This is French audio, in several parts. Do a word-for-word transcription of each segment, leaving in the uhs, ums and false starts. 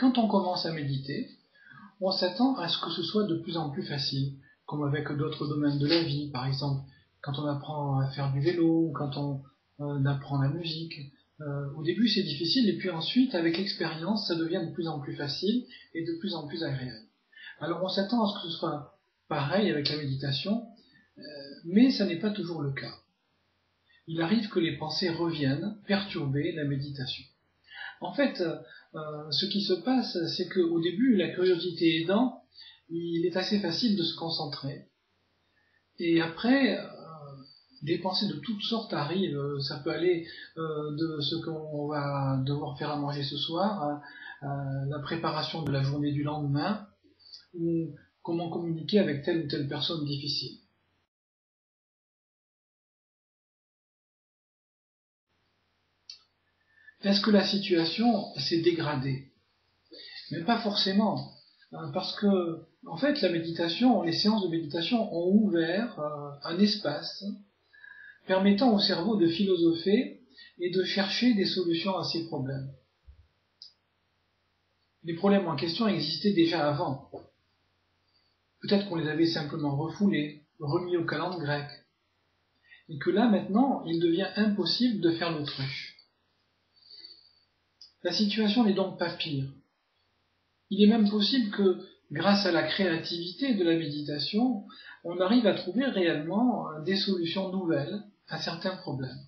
quand on commence à méditer, on s'attend à ce que ce soit de plus en plus facile, comme avec d'autres domaines de la vie, par exemple, quand on apprend à faire du vélo, ou quand on euh, apprend la musique. Euh, au début, c'est difficile, et puis ensuite, avec l'expérience, ça devient de plus en plus facile et de plus en plus agréable. Alors, on s'attend à ce que ce soit pareil avec la méditation, euh, mais ça n'est pas toujours le cas. Il arrive que les pensées reviennent perturber la méditation. En fait, euh, ce qui se passe, c'est qu'au début, la curiosité aidant, il est assez facile de se concentrer. Et après, euh, des pensées de toutes sortes arrivent. Ça peut aller euh, de ce qu'on va devoir faire à manger ce soir, à, à la préparation de la journée du lendemain, ou comment communiquer avec telle ou telle personne difficile. Est-ce que la situation s'est dégradée? Mais pas forcément, parce que, en fait, la méditation, les séances de méditation ont ouvert un espace permettant au cerveau de philosopher et de chercher des solutions à ses problèmes. Les problèmes en question existaient déjà avant. Peut-être qu'on les avait simplement refoulés, remis aux calendes grecques, et que là, maintenant, il devient impossible de faire l'autruche. La situation n'est donc pas pire. Il est même possible que, grâce à la créativité de la méditation, on arrive à trouver réellement des solutions nouvelles à certains problèmes.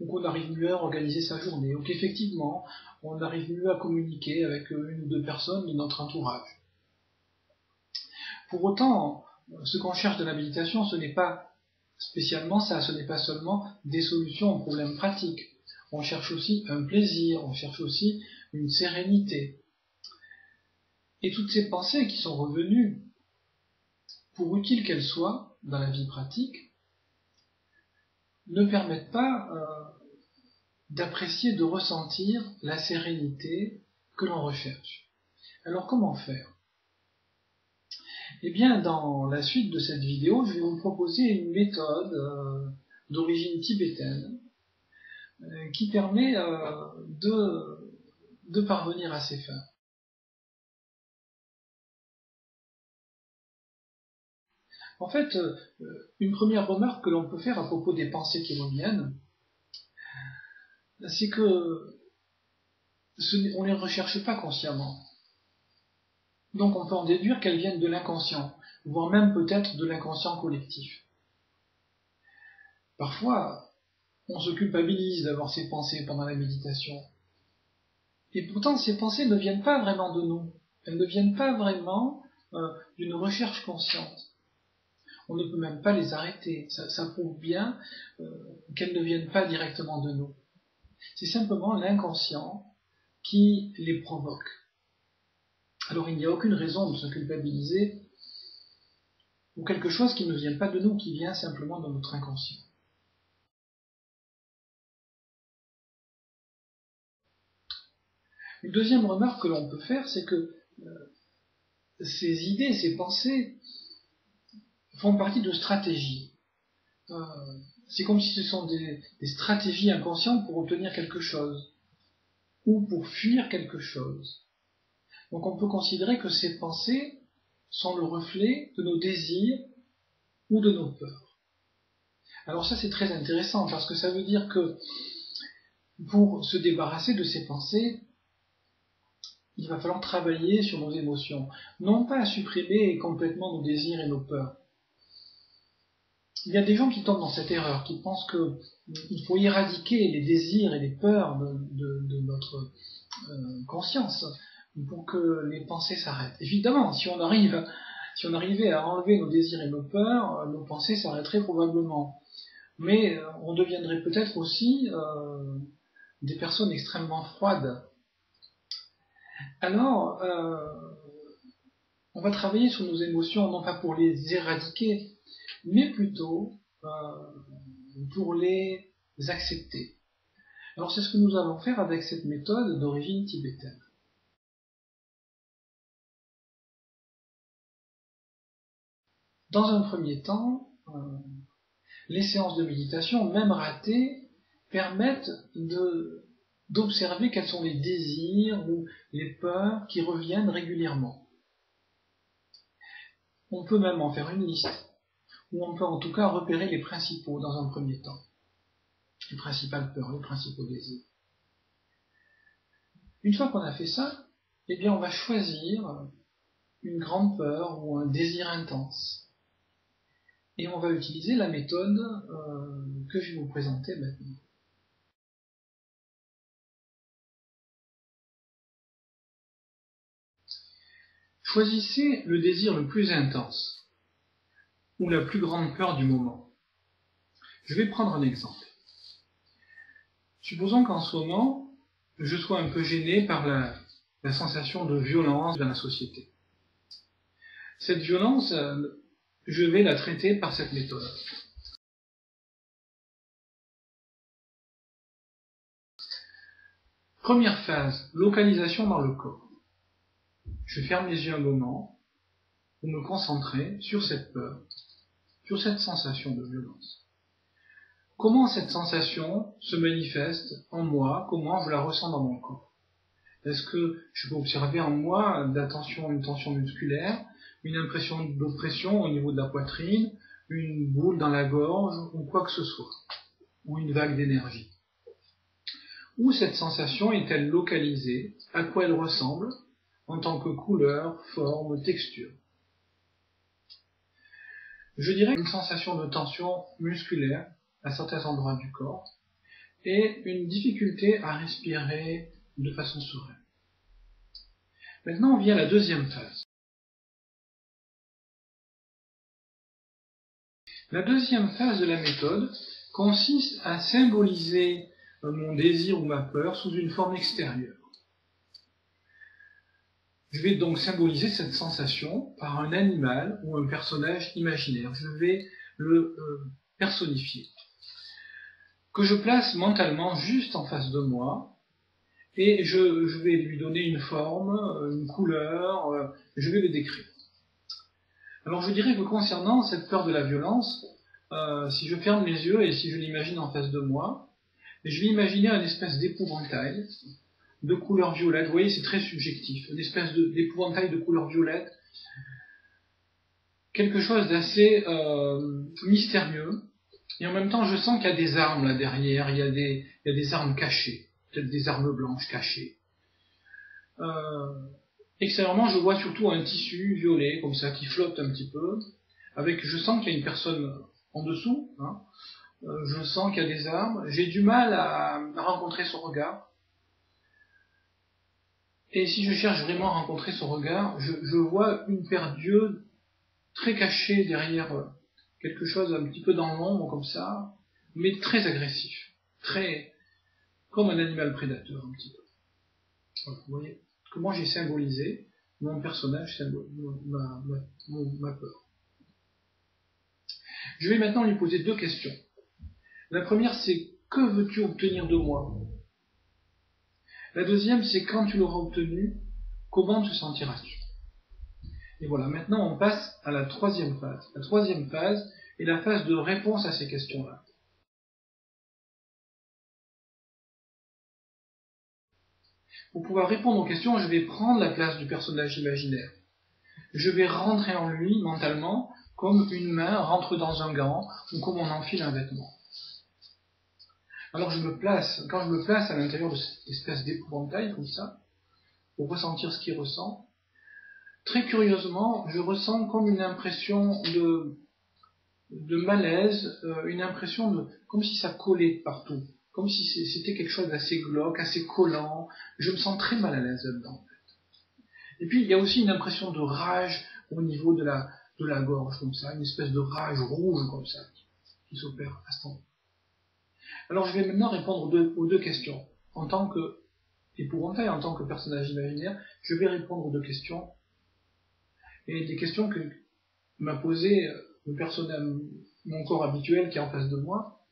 Ou qu'on arrive mieux à organiser sa journée, ou qu'effectivement, on arrive mieux à communiquer avec une ou deux personnes de notre entourage. Pour autant, ce qu'on cherche de la méditation, ce n'est pas spécialement ça, ce n'est pas seulement des solutions aux problèmes pratiques. On cherche aussi un plaisir, on cherche aussi une sérénité. Et toutes ces pensées qui sont revenues, pour utiles qu'elles soient dans la vie pratique, ne permettent pas euh, d'apprécier, de ressentir la sérénité que l'on recherche. Alors comment faire? Eh bien, dans la suite de cette vidéo, je vais vous proposer une méthode euh, d'origine tibétaine, qui permet euh, de, de parvenir à ses fins. En fait, euh, une première remarque que l'on peut faire à propos des pensées qui reviennent, c'est que ce, on ne les recherche pas consciemment. Donc on peut en déduire qu'elles viennent de l'inconscient, voire même peut-être de l'inconscient collectif. Parfois, on se culpabilise d'avoir ces pensées pendant la méditation. Et pourtant, ces pensées ne viennent pas vraiment de nous. Elles ne viennent pas vraiment euh, d'une recherche consciente. On ne peut même pas les arrêter. Ça, ça prouve bien euh, qu'elles ne viennent pas directement de nous. C'est simplement l'inconscient qui les provoque. Alors il n'y a aucune raison de se culpabiliser ou quelque chose qui ne vient pas de nous, qui vient simplement de notre inconscient. Une deuxième remarque que l'on peut faire, c'est que euh, ces idées, ces pensées font partie de stratégies. Euh, c'est comme si ce sont des, des stratégies inconscientes pour obtenir quelque chose, ou pour fuir quelque chose. Donc on peut considérer que ces pensées sont le reflet de nos désirs ou de nos peurs. Alors ça c'est très intéressant, parce que ça veut dire que pour se débarrasser de ces pensées, il va falloir travailler sur nos émotions, non pas à supprimer complètement nos désirs et nos peurs. Il y a des gens qui tombent dans cette erreur, qui pensent qu'il faut éradiquer les désirs et les peurs de, de, de notre euh, conscience pour que les pensées s'arrêtent. Évidemment, si on arrive, si on arrivait à enlever nos désirs et nos peurs, nos pensées s'arrêteraient probablement. Mais on deviendrait peut-être aussi euh, des personnes extrêmement froides. Alors, euh, on va travailler sur nos émotions, non pas pour les éradiquer, mais plutôt euh, pour les accepter. Alors c'est ce que nous allons faire avec cette méthode d'origine tibétaine. Dans un premier temps, euh, les séances de méditation, même ratées, permettent de d'observer quels sont les désirs ou les peurs qui reviennent régulièrement. On peut même en faire une liste, ou on peut en tout cas repérer les principaux dans un premier temps, les principales peurs, les principaux désirs. Une fois qu'on a fait ça, eh bien on va choisir une grande peur ou un désir intense, et on va utiliser la méthode euh, que je vais vous présenter maintenant. Choisissez le désir le plus intense, ou la plus grande peur du moment. Je vais prendre un exemple. Supposons qu'en ce moment, je sois un peu gêné par la, la sensation de violence dans la société. Cette violence, je vais la traiter par cette méthode. Première phase, localisation dans le corps. Je ferme les yeux un moment pour me concentrer sur cette peur, sur cette sensation de violence. Comment cette sensation se manifeste en moi, comment je la ressens dans mon corps? Est-ce que je peux observer en moi de la tension, une tension musculaire, une impression d'oppression au niveau de la poitrine, une boule dans la gorge ou quoi que ce soit, ou une vague d'énergie? Où cette sensation est-elle localisée? À quoi elle ressemble ? En tant que couleur, forme, texture. Je dirais une sensation de tension musculaire à certains endroits du corps et une difficulté à respirer de façon sereine. Maintenant, on vient à la deuxième phase. La deuxième phase de la méthode consiste à symboliser mon désir ou ma peur sous une forme extérieure. Je vais donc symboliser cette sensation par un animal ou un personnage imaginaire. Je vais le euh, personnifier, que je place mentalement juste en face de moi, et je, je vais lui donner une forme, une couleur, euh, je vais le décrire. Alors je dirais que concernant cette peur de la violence, euh, si je ferme les yeux et si je l'imagine en face de moi, je vais imaginer une espèce d'épouvantail, de couleur violette, vous voyez c'est très subjectif, une espèce d'épouvantail de, de couleur violette, quelque chose d'assez euh, mystérieux, et en même temps je sens qu'il y a des armes là derrière, il y a des, il y a des armes cachées, peut-être des armes blanches cachées. Euh, extérieurement je vois surtout un tissu violet comme ça qui flotte un petit peu, avec, je sens qu'il y a une personne en dessous, hein. euh, je sens qu'il y a des armes, j'ai du mal à, à rencontrer son regard. Et si je cherche vraiment à rencontrer son regard, je, je vois une paire d'yeux très cachée derrière quelque chose un petit peu dans l'ombre comme ça, mais très agressif, très comme un animal prédateur un petit peu. Voilà, vous voyez comment j'ai symbolisé mon personnage, ma, ma, ma peur. Je vais maintenant lui poser deux questions. La première c'est « Que veux-tu obtenir de moi ?» La deuxième, c'est quand tu l'auras obtenu, comment te sentiras-tu? Et voilà, maintenant on passe à la troisième phase. La troisième phase est la phase de réponse à ces questions-là. Pour pouvoir répondre aux questions, je vais prendre la place du personnage imaginaire. Je vais rentrer en lui mentalement comme une main rentre dans un gant ou comme on enfile un vêtement. Alors je me place, quand je me place à l'intérieur de cette espèce d'épouvantail, comme ça, pour ressentir ce qu'il ressent, très curieusement, je ressens comme une impression de, de malaise, euh, une impression de, comme si ça collait partout, comme si c'était quelque chose d'assez glauque, assez collant, je me sens très mal à l'aise là-dedans. En fait. Et puis il y a aussi une impression de rage au niveau de la, de la gorge, comme ça, une espèce de rage rouge, comme ça, qui, qui s'opère à ce moment-là. Alors je vais maintenant répondre aux deux, aux deux questions. En tant que épouvantail, en tant que personnage imaginaire, je vais répondre aux deux questions. Et des questions que m'a posées le personnage, mon corps habituel qui est en face de moi.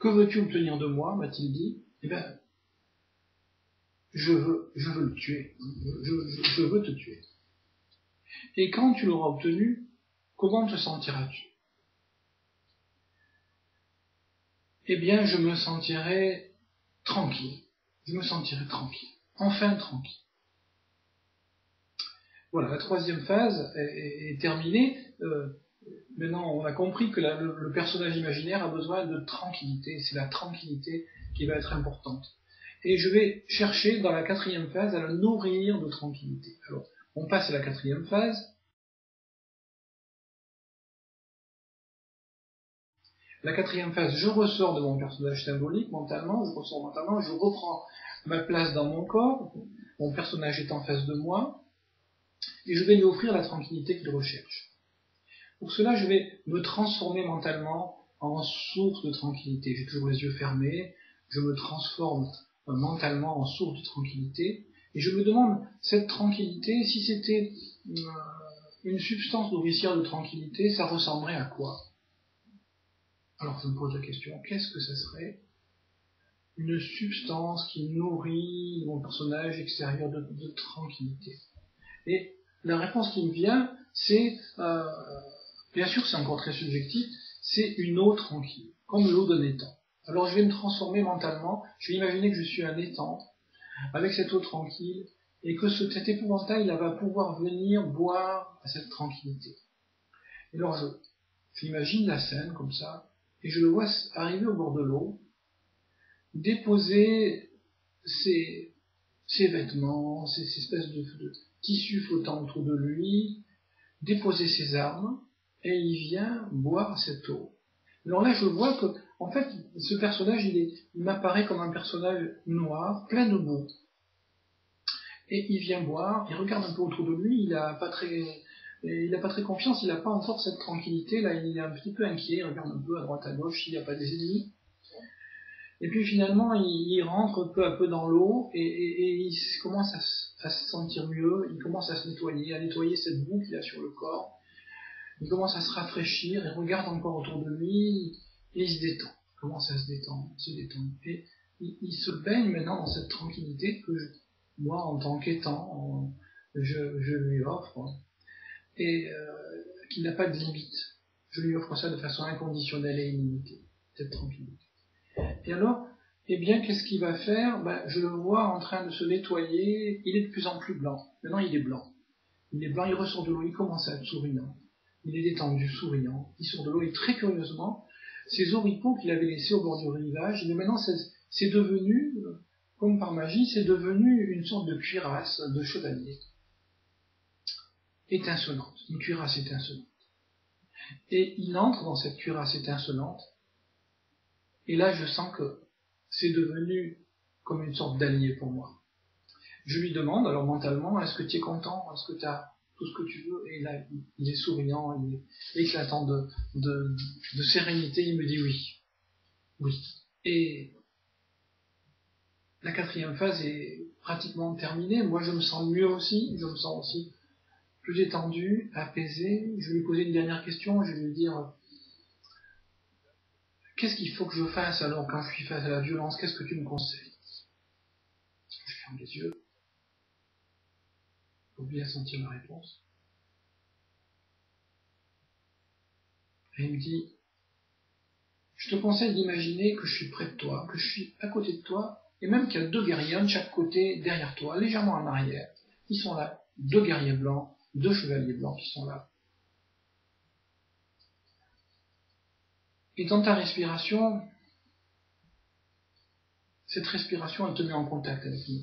Que veux-tu obtenir de moi, m'a-t-il dit. Eh bien, je veux, je veux le tuer. Je, je, je veux te tuer. Et quand tu l'auras obtenu, comment te sentiras-tu? Eh bien, je me sentirai tranquille. Je me sentirai tranquille. Enfin tranquille. Voilà, la troisième phase est, est terminée. Euh, maintenant, on a compris que la, le, le personnage imaginaire a besoin de tranquillité. C'est la tranquillité qui va être importante. Et je vais chercher dans la quatrième phase à le nourrir de tranquillité. Alors, on passe à la quatrième phase. La quatrième phase, je ressors de mon personnage symbolique mentalement, je ressors mentalement, je reprends ma place dans mon corps, mon personnage est en face de moi, et je vais lui offrir la tranquillité qu'il recherche. Pour cela, je vais me transformer mentalement en source de tranquillité. J'ai toujours les yeux fermés, je me transforme mentalement en source de tranquillité, et je me demande, cette tranquillité, si c'était une substance nourricière de tranquillité, ça ressemblerait à quoi ? Alors je me pose la question, qu'est-ce que ça serait une substance qui nourrit mon personnage extérieur de, de tranquillité? Et la réponse qui me vient, c'est, euh, bien sûr c'est encore très subjectif, c'est une eau tranquille, comme l'eau d'un étang. Alors je vais me transformer mentalement, je vais imaginer que je suis un étang, avec cette eau tranquille, et que ce, cet épouvantail là, va pouvoir venir boire à cette tranquillité. Et alors je, j'imagine la scène comme ça, et je le vois arriver au bord de l'eau, déposer ses, ses vêtements, ces espèces de, de tissus flottants autour de lui, déposer ses armes, et il vient boire cette eau. Alors là, je vois que, en fait, ce personnage, il, est, il m'apparaît comme un personnage noir, plein de boue. Et il vient boire, il regarde un peu autour de lui, il n'a pas très... Et il n'a pas très confiance, il n'a pas encore cette tranquillité, là il est un petit peu inquiet, il regarde un peu à droite à gauche s'il n'y a pas des ennemis. Et puis finalement il, il rentre peu à peu dans l'eau et, et, et il commence à, à se sentir mieux, il commence à se nettoyer, à nettoyer cette boue qu'il a sur le corps. Il commence à se rafraîchir, il regarde encore autour de lui et il se détend, il commence à se détendre, se détendre. Et il, il se baigne maintenant dans cette tranquillité que je, moi en tant qu'étant, je, je lui offre. Et euh, qu'il n'a pas de limite. Je lui offre ça de façon inconditionnelle et illimitée, cette tranquillité. Et alors, eh bien, qu'est-ce qu'il va faire? Ben, je le vois en train de se nettoyer, il est de plus en plus blanc. Maintenant, il est blanc. Il est blanc, il ressort de l'eau, il commence à être souriant. Il est détendu, souriant. Il sort de l'eau et très curieusement, ces oripeaux qu'il avait laissés au bord du rivage, mais maintenant, c'est devenu, comme par magie, c'est devenu une sorte de cuirasse de chevalier. Étincelante, une cuirasse étincelante. Et il entre dans cette cuirasse étincelante, et là je sens que c'est devenu comme une sorte d'allié pour moi. Je lui demande, alors mentalement, est-ce que tu es content, est-ce que tu as tout ce que tu veux? Et là, il est souriant, il est éclatant de, de, de sérénité, il me dit oui. Oui. Et la quatrième phase est pratiquement terminée, moi je me sens mieux aussi, je me sens aussi plus détendu, apaisé. Je vais lui poser une dernière question, je vais lui dire « Qu'est-ce qu'il faut que je fasse alors quand je suis face à la violence? Qu'est-ce que tu me conseilles ?» Je ferme les yeux, pour bien sentir la réponse. Et il me dit « Je te conseille d'imaginer que je suis près de toi, que je suis à côté de toi, et même qu'il y a deux guerriers, un de chaque côté, derrière toi, légèrement en arrière. Ils sont là, deux guerriers blancs, deux chevaliers blancs qui sont là. Et dans ta respiration, cette respiration, elle te met en contact avec nous.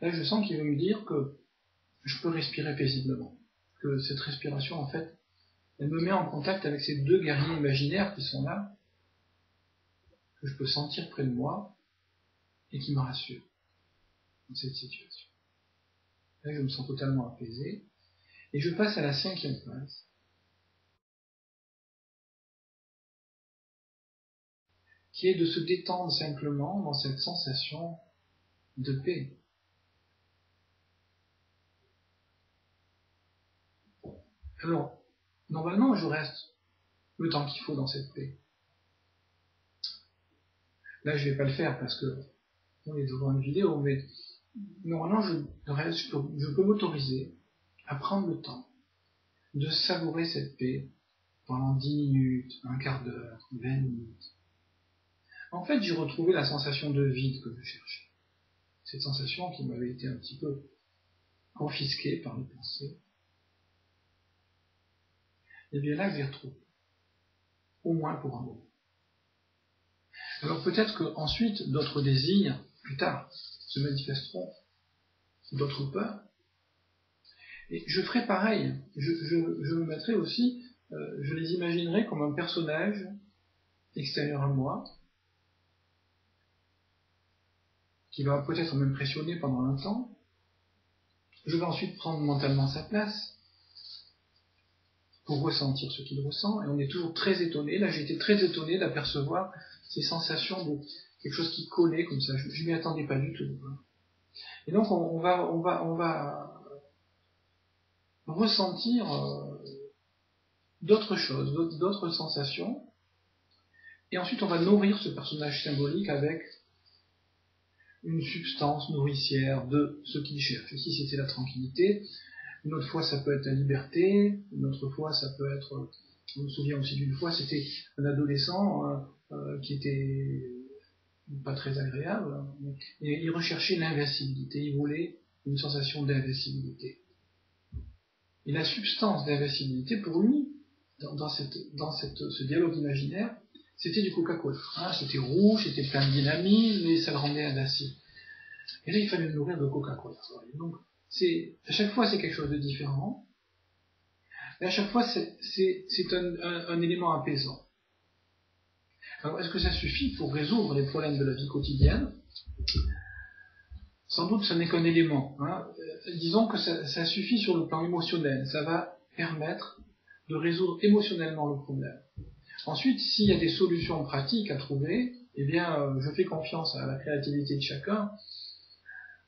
Là, je sens qu'il veut me dire que je peux respirer paisiblement. Que cette respiration, en fait, elle me met en contact avec ces deux guerriers imaginaires qui sont là, que je peux sentir près de moi et qui me rassurent dans cette situation. Là, je me sens totalement apaisé. Et je passe à la cinquième phase. Qui est de se détendre simplement dans cette sensation de paix. Alors, normalement, je reste le temps qu'il faut dans cette paix. Là, je ne vais pas le faire parce que on est devant une vidéo, mais... Normalement, je, reste, je peux, je peux m'autoriser à prendre le temps de savourer cette paix pendant dix minutes, un quart d'heure, vingt minutes, En fait, j'ai retrouvé la sensation de vide que je cherchais. Cette sensation qui m'avait été un petit peu confisquée par le passé. Et bien là, je l'ai retrouvée. Au moins pour un moment. Alors peut-être qu'ensuite, d'autres désirs, plus tard, se manifesteront, d'autres peurs. Et je ferai pareil. Je, je, je me mettrai aussi, euh, je les imaginerai comme un personnage extérieur à moi, qui va peut-être m'impressionner pendant un temps. Je vais ensuite prendre mentalement sa place pour ressentir ce qu'il ressent, et on est toujours très étonné. Là, j'ai été très étonné d'apercevoir ces sensations de quelque chose qui collait comme ça. Je, je m'y attendais pas du tout. Et donc, on, on va, on va, on va ressentir euh, d'autres choses, d'autres sensations. Et ensuite, on va nourrir ce personnage symbolique avec une substance nourricière de ce qu'il cherche. Ici, c'était la tranquillité. Une autre fois, ça peut être la liberté. Une autre fois, ça peut être... Je me souviens aussi d'une fois, c'était un adolescent euh, euh, qui était pas très agréable. Hein, et il recherchait l'invincibilité. Il voulait une sensation d'invincibilité. Et la substance d'invincibilité, pour lui, dans, dans, cette, dans cette, ce dialogue imaginaire, c'était du Coca-Cola. Hein, c'était rouge, c'était plein de dynamisme, et ça le rendait invincible. Et là, il fallait le nourrir de Coca-Cola. Donc, c'est, à chaque fois, c'est quelque chose de différent. Et à chaque fois, c'est, c'est, c'est un, un, un élément apaisant. Alors, est-ce que ça suffit pour résoudre les problèmes de la vie quotidienne? Sans doute, ce n'est qu'un élément. Hein. Euh, disons que ça, ça suffit sur le plan émotionnel. Ça va permettre de résoudre émotionnellement le problème. Ensuite, s'il y a des solutions pratiques à trouver, eh bien, euh, je fais confiance à la créativité de chacun,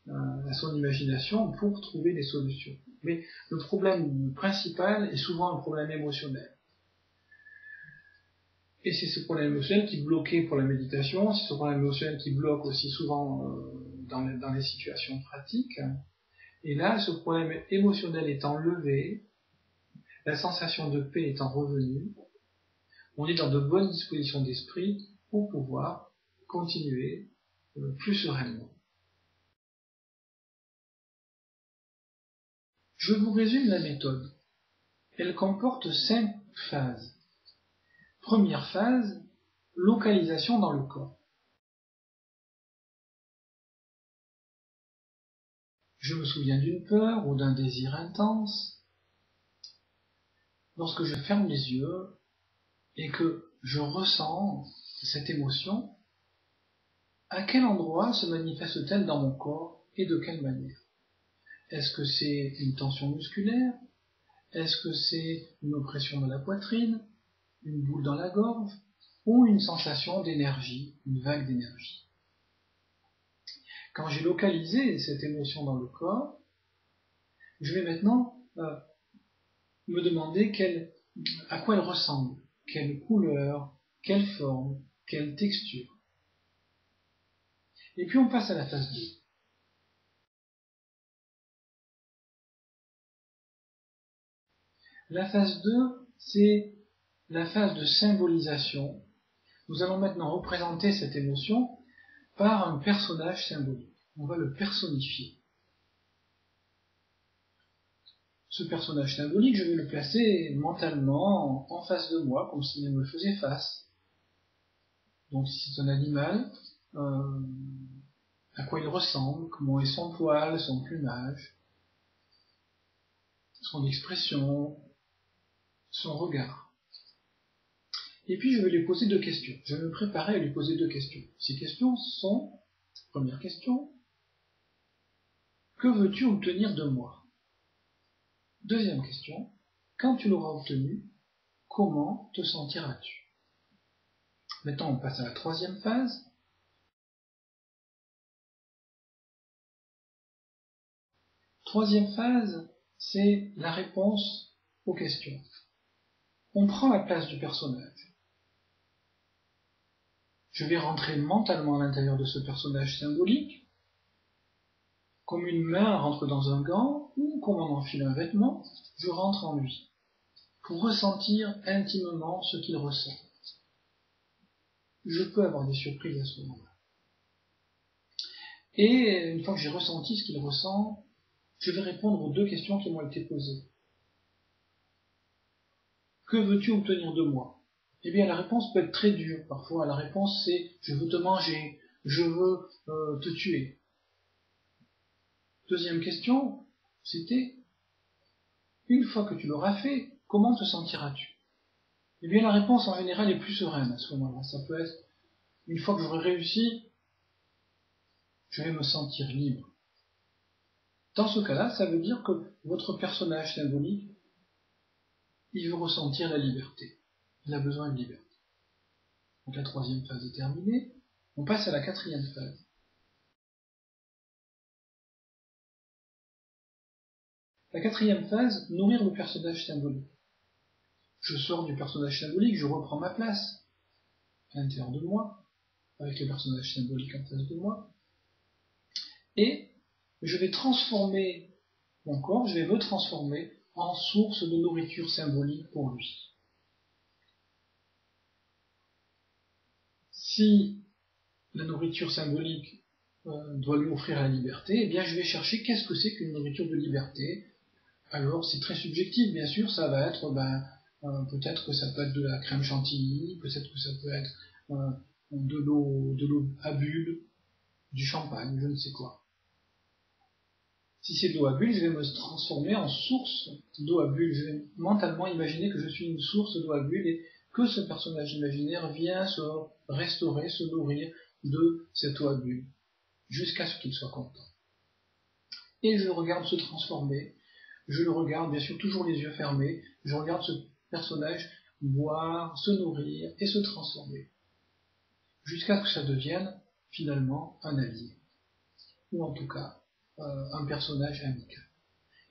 euh, à son imagination, pour trouver des solutions. Mais le problème principal est souvent un problème émotionnel. Et c'est ce problème émotionnel qui bloquait pour la méditation, c'est ce problème émotionnel qui bloque aussi souvent euh, dans, les, dans les situations pratiques. Et là, ce problème émotionnel étant levé, la sensation de paix étant revenue, on est dans de bonnes dispositions d'esprit pour pouvoir continuer plus sereinement. Je vous résume la méthode. Elle comporte cinq phases. Première phase, localisation dans le corps. Je me souviens d'une peur ou d'un désir intense. Lorsque je ferme les yeux, et que je ressens cette émotion, à quel endroit se manifeste-t-elle dans mon corps et de quelle manière? Est-ce que c'est une tension musculaire? Est-ce que c'est une oppression de la poitrine? Une boule dans la gorge? Ou une sensation d'énergie, une vague d'énergie? Quand j'ai localisé cette émotion dans le corps, je vais maintenant euh, me demander quelle, à quoi elle ressemble. Quelle couleur, quelle forme, quelle texture. Et puis on passe à la phase deux. La phase deux, c'est la phase de symbolisation. Nous allons maintenant représenter cette émotion par un personnage symbolique. On va le personnifier. Ce personnage symbolique, je vais le placer mentalement en face de moi, comme s'il me faisait face. Donc si c'est un animal, euh, à quoi il ressemble, comment est son poil, son plumage, son expression, son regard. Et puis je vais lui poser deux questions. Je vais me préparer à lui poser deux questions. Ces questions sont, première question, que veux-tu obtenir de moi? Deuxième question, quand tu l'auras obtenu, comment te sentiras-tu? Maintenant, on passe à la troisième phase. Troisième phase, c'est la réponse aux questions. On prend la place du personnage. Je vais rentrer mentalement à l'intérieur de ce personnage symbolique, comme une main rentre dans un gant, ou comme on enfile un vêtement, je rentre en lui, pour ressentir intimement ce qu'il ressent. je peux avoir des surprises à ce moment-là. Et une fois que j'ai ressenti ce qu'il ressent, je vais répondre aux deux questions qui m'ont été posées. Que veux-tu obtenir de moi? Eh bien, la réponse peut être très dure. Parfois, la réponse c'est « je veux te manger »,« je veux euh, te tuer ». Deuxième question, c'était « une fois que tu l'auras fait, comment te sentiras-tu » Eh bien, la réponse en général est plus sereine à ce moment-là. Ça peut être « une fois que j'aurai réussi, je vais me sentir libre ». Dans ce cas-là, ça veut dire que votre personnage symbolique, il veut ressentir la liberté. Il a besoin de liberté. Donc la troisième phase est terminée. On passe à la quatrième phase. La quatrième phase, nourrir le personnage symbolique. Je sors du personnage symbolique, je reprends ma place à l'intérieur de moi, avec le personnage symbolique en face de moi. Et je vais transformer mon corps, je vais me transformer en source de nourriture symbolique pour lui. Si la nourriture symbolique euh, doit lui offrir la liberté, eh bien je vais chercher qu'est-ce que c'est qu'une nourriture de liberté. Alors c'est très subjectif, bien sûr, ça va être, ben, euh, peut-être que ça peut être de la crème chantilly, peut-être que ça peut être euh, de l'eau de l'eau à bulles, du champagne, je ne sais quoi. Si c'est de l'eau à bulles, je vais me transformer en source d'eau à bulles. Je vais mentalement imaginer que je suis une source d'eau à bulles et que ce personnage imaginaire vient se restaurer, se nourrir de cette eau à bulles, jusqu'à ce qu'il soit content. Et je le regarde se transformer. Je le regarde, bien sûr, toujours les yeux fermés. Je regarde ce personnage boire, se nourrir et se transformer, jusqu'à ce que ça devienne finalement un allié, ou en tout cas Euh, un personnage amical.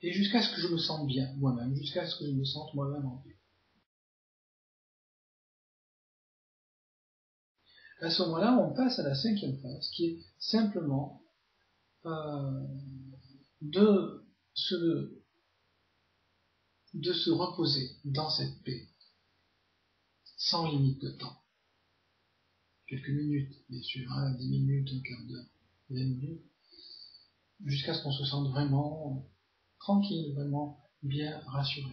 Et jusqu'à ce que je me sente bien moi-même, jusqu'à ce que je me sente moi-même en paix. À ce moment-là, on passe à la cinquième phase, qui est simplement euh, de, se, de se reposer dans cette paix, sans limite de temps. Quelques minutes, bien sûr, hein, dix minutes, un quart d'heure, vingt minutes, jusqu'à ce qu'on se sente vraiment tranquille, vraiment bien rassuré.